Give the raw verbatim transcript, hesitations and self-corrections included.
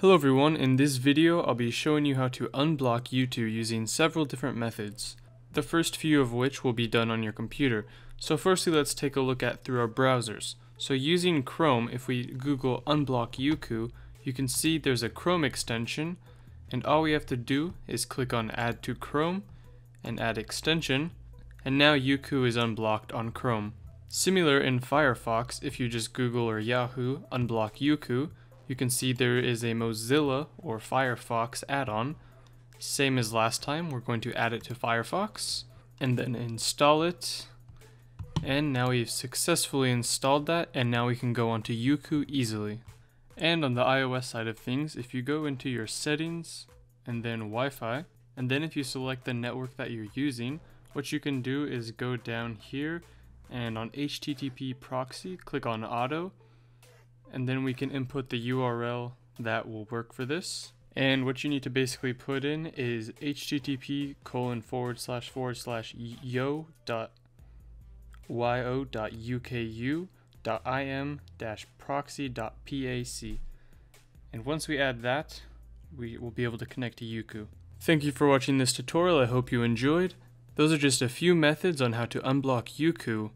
Hello everyone, in this video I'll be showing you how to unblock Youku using several different methods, the first few of which will be done on your computer. So firstly, let's take a look at through our browsers. So using Chrome, if we Google unblock Youku, you can see there's a Chrome extension, and all we have to do is click on add to Chrome and add extension, and now Youku is unblocked on Chrome. Similar in Firefox, if you just Google or Yahoo unblock Youku, you can see there is a Mozilla or Firefox add-on. Same as last time, we're going to add it to Firefox and then install it. And now we've successfully installed that, and now we can go onto Youku easily. And on the iOS side of things, if you go into your settings and then Wi-Fi, and then if you select the network that you're using, what you can do is go down here and on H T T P proxy, click on auto. And then we can input the U R L that will work for this. And what you need to basically put in is http colon forward slash forward slash yo dot yo dot uku dot im dash proxy dot pac. And once we add that, we will be able to connect to Youku. Thank you for watching this tutorial. I hope you enjoyed. Those are just a few methods on how to unblock Youku.